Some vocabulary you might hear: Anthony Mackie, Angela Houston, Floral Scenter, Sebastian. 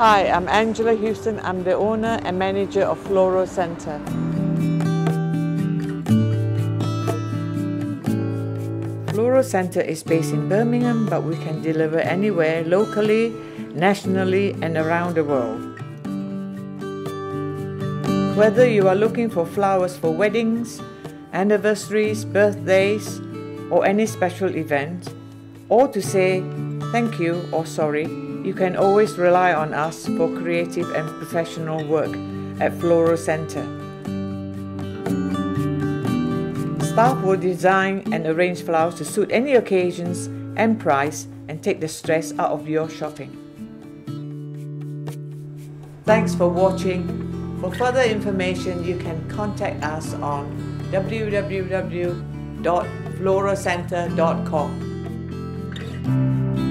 Hi, I'm Angela Houston. I'm the owner and manager of Floral Scenter. Floral Scenter is based in Birmingham, but we can deliver anywhere, locally, nationally and around the world. Whether you are looking for flowers for weddings, anniversaries, birthdays or any special event, or to say thank you or sorry, you can always rely on us for creative and professional work at Floral Scenter. Staff will design and arrange flowers to suit any occasions and price and take the stress out of your shopping. Thanks for watching. For further information, you can contact us on www.floralcenter.com.